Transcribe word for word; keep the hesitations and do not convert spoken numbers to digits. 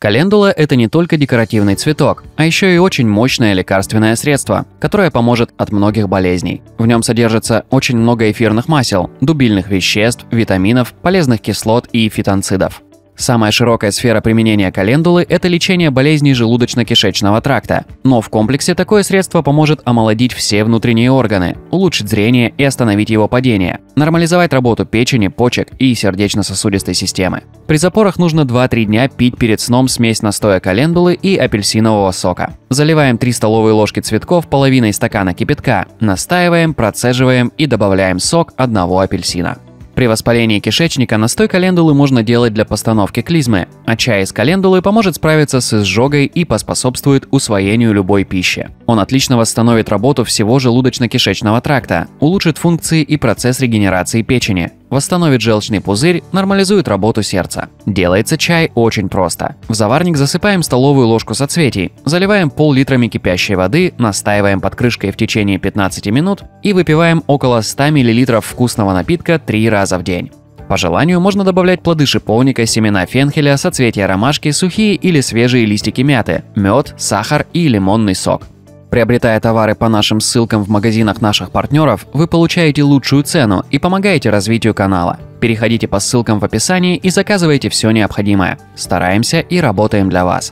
Календула – это не только декоративный цветок, а еще и очень мощное лекарственное средство, которое поможет от многих болезней. В нем содержится очень много эфирных масел, дубильных веществ, витаминов, полезных кислот и фитонцидов. Самая широкая сфера применения календулы – это лечение болезней желудочно-кишечного тракта. Но в комплексе такое средство поможет омолодить все внутренние органы, улучшить зрение и остановить его падение, нормализовать работу печени, почек и сердечно-сосудистой системы. При запорах нужно два-три дня пить перед сном смесь настоя календулы и апельсинового сока. Заливаем три столовые ложки цветков половиной стакана кипятка, настаиваем, процеживаем и добавляем сок одного апельсина. При воспалении кишечника настой календулы можно делать для постановки клизмы, а чай из календулы поможет справиться с изжогой и поспособствует усвоению любой пищи. Он отлично восстановит работу всего желудочно-кишечного тракта, улучшит функции и процесс регенерации печени, восстановит желчный пузырь, нормализует работу сердца. Делается чай очень просто. В заварник засыпаем столовую ложку соцветий, заливаем пол-литрами кипящей воды, настаиваем под крышкой в течение пятнадцати минут и выпиваем около ста миллилитров вкусного напитка три раза в день. По желанию можно добавлять плоды шиповника, семена фенхеля, соцветия ромашки, сухие или свежие листики мяты, мед, сахар и лимонный сок. Приобретая товары по нашим ссылкам в магазинах наших партнеров, вы получаете лучшую цену и помогаете развитию канала. Переходите по ссылкам в описании и заказывайте все необходимое. Стараемся и работаем для вас.